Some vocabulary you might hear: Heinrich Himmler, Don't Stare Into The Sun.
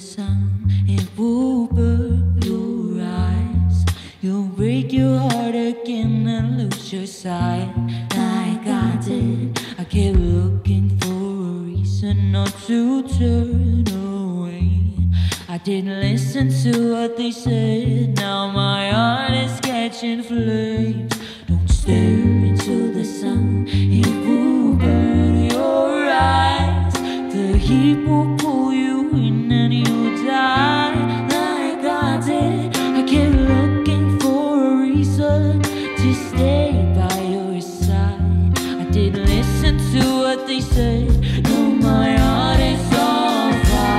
the sun, it will burn your eyes. You'll break your heart again and lose your sight. Like I did, I kept looking for a reason not to turn away. I didn't listen to what they said, now my heart is catching flames. Don't stare into the sun, it will burn your eyes. The heat will pull you in and you'll die. Like I did, I kept looking for a reason to stay by your side. I didn't listen to what they said, no, my heart is on fire.